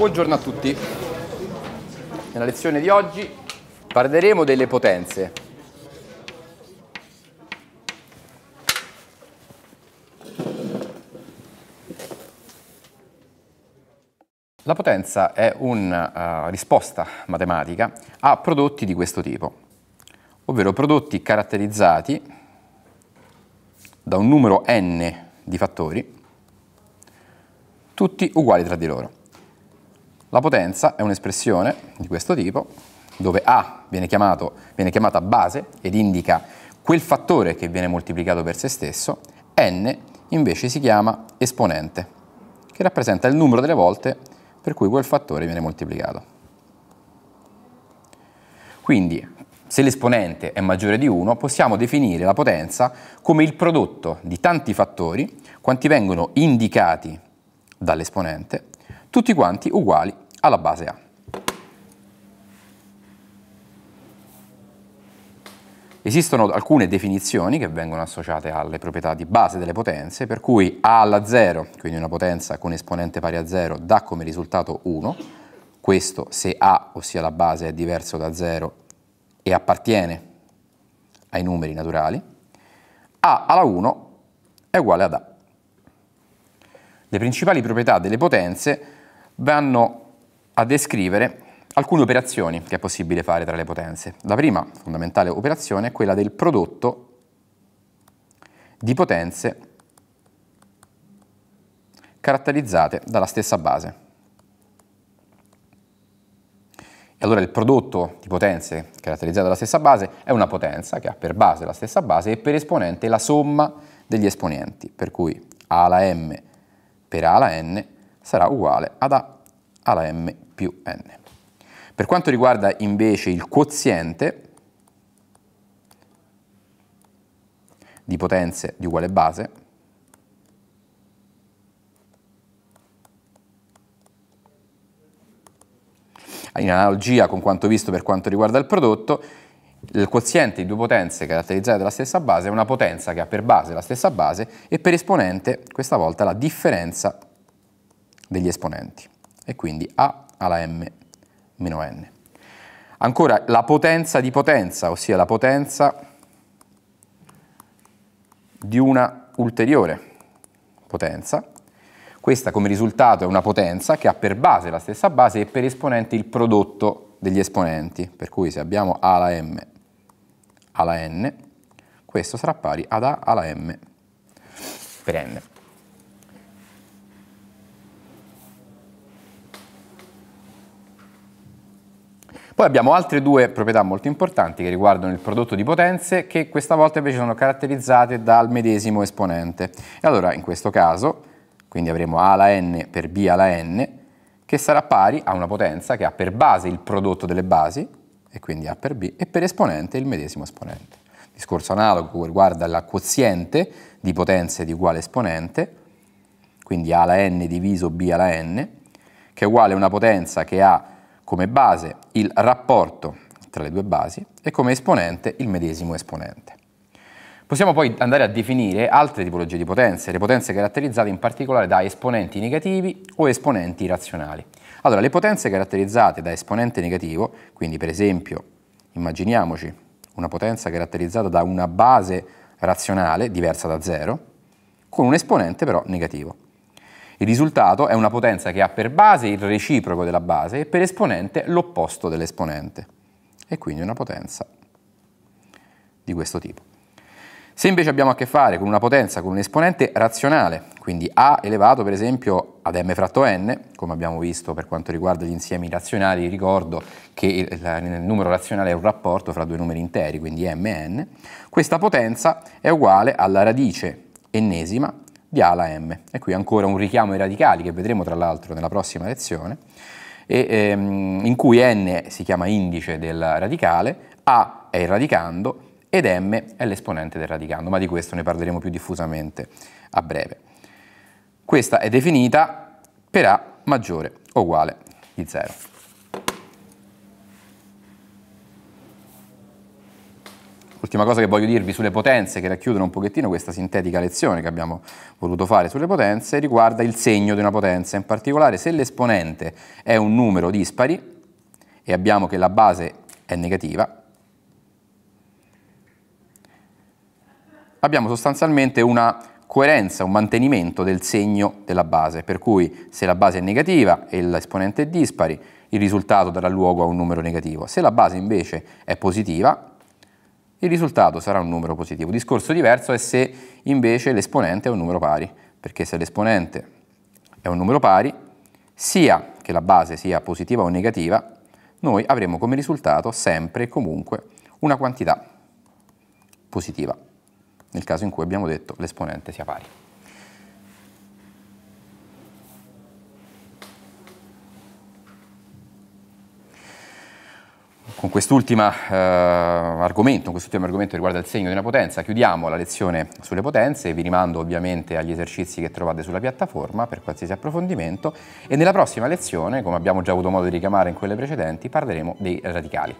Buongiorno a tutti. Nella lezione di oggi parleremo delle potenze. La potenza è una risposta matematica a prodotti di questo tipo, ovvero prodotti caratterizzati da un numero n di fattori, tutti uguali tra di loro. La potenza è un'espressione di questo tipo, dove A viene chiamata base ed indica quel fattore che viene moltiplicato per se stesso, n invece si chiama esponente, che rappresenta il numero delle volte per cui quel fattore viene moltiplicato. Quindi, se l'esponente è maggiore di 1, possiamo definire la potenza come il prodotto di tanti fattori, quanti vengono indicati dall'esponente, tutti quanti uguali alla base A. Esistono alcune definizioni che vengono associate alle proprietà di base delle potenze, per cui A alla 0, quindi una potenza con esponente pari a 0, dà come risultato 1, questo se A, ossia la base, è diverso da 0 e appartiene ai numeri naturali. A alla 1 è uguale ad A. Le principali proprietà delle potenze vanno a descrivere alcune operazioni che è possibile fare tra le potenze. La prima fondamentale operazione è quella del prodotto di potenze caratterizzate dalla stessa base. E allora il prodotto di potenze caratterizzate dalla stessa base è una potenza che ha per base la stessa base e per esponente la somma degli esponenti, per cui A alla m per A alla n sarà uguale ad A alla m più n. Per quanto riguarda invece il quoziente di potenze di uguale base, in analogia con quanto visto per quanto riguarda il prodotto, il quoziente di due potenze caratterizzate dalla stessa base è una potenza che ha per base la stessa base e per esponente questa volta la differenza degli esponenti, e quindi A alla m meno n. Ancora la potenza di potenza, ossia la potenza di una ulteriore potenza, questa come risultato è una potenza che ha per base la stessa base e per esponente il prodotto degli esponenti, per cui se abbiamo A alla m alla n, questo sarà pari ad A alla m per n. Poi abbiamo altre due proprietà molto importanti che riguardano il prodotto di potenze, che questa volta invece sono caratterizzate dal medesimo esponente. E allora in questo caso, quindi avremo A alla n per B alla n, che sarà pari a una potenza che ha per base il prodotto delle basi, e quindi A per B, e per esponente il medesimo esponente. Discorso analogo riguarda la quoziente di potenze di uguale esponente, quindi A alla n diviso B alla n, che è uguale a una potenza che ha come base il rapporto tra le due basi e come esponente il medesimo esponente. Possiamo poi andare a definire altre tipologie di potenze, le potenze caratterizzate in particolare da esponenti negativi o esponenti irrazionali. Allora, le potenze caratterizzate da esponente negativo, quindi per esempio, immaginiamoci una potenza caratterizzata da una base razionale diversa da 0, con un esponente però negativo. Il risultato è una potenza che ha per base il reciproco della base e per esponente l'opposto dell'esponente, e quindi una potenza di questo tipo. Se invece abbiamo a che fare con una potenza con un esponente razionale, quindi A elevato per esempio ad m fratto n, come abbiamo visto per quanto riguarda gli insiemi razionali, ricordo che il numero razionale è un rapporto fra due numeri interi, quindi m e n, questa potenza è uguale alla radice ennesima di A alla m. E qui ancora un richiamo ai radicali che vedremo tra l'altro nella prossima lezione, in cui n si chiama indice del radicale, A è il radicando, ed m è l'esponente del radicando, ma di questo ne parleremo più diffusamente a breve. Questa è definita per A maggiore o uguale di 0. L'ultima cosa che voglio dirvi sulle potenze, che racchiudono un pochettino questa sintetica lezione che abbiamo voluto fare sulle potenze, riguarda il segno di una potenza. In particolare, se l'esponente è un numero dispari e abbiamo che la base è negativa, abbiamo sostanzialmente una coerenza, un mantenimento del segno della base, per cui se la base è negativa e l'esponente è dispari, il risultato darà luogo a un numero negativo. Se la base invece è positiva, il risultato sarà un numero positivo. Discorso diverso è se invece l'esponente è un numero pari, perché se l'esponente è un numero pari, sia che la base sia positiva o negativa, noi avremo come risultato sempre e comunque una quantità positiva, nel caso in cui abbiamo detto l'esponente sia pari. Con quest'ultimo argomento riguardo al segno di una potenza, chiudiamo la lezione sulle potenze. Vi rimando ovviamente agli esercizi che trovate sulla piattaforma per qualsiasi approfondimento, e nella prossima lezione, come abbiamo già avuto modo di richiamare in quelle precedenti, parleremo dei radicali.